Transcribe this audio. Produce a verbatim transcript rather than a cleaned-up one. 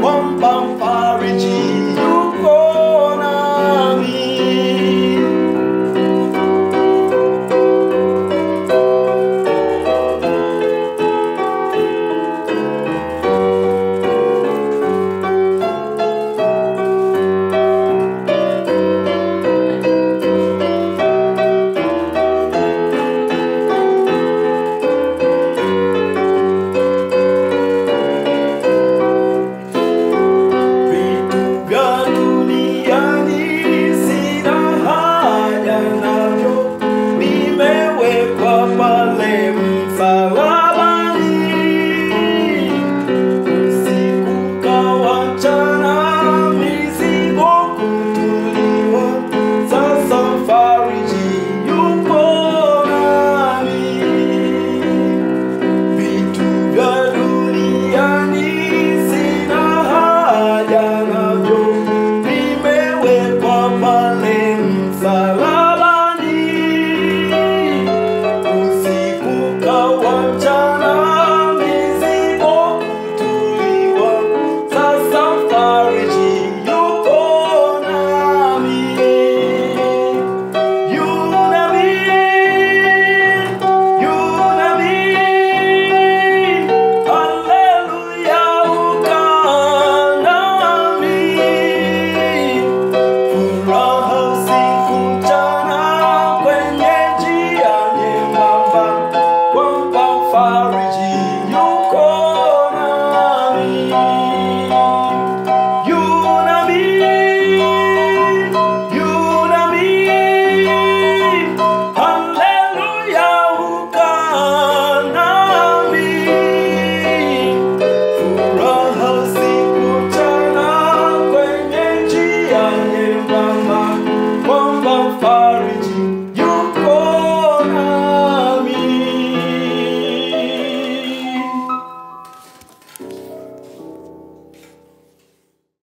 Bum bum bum.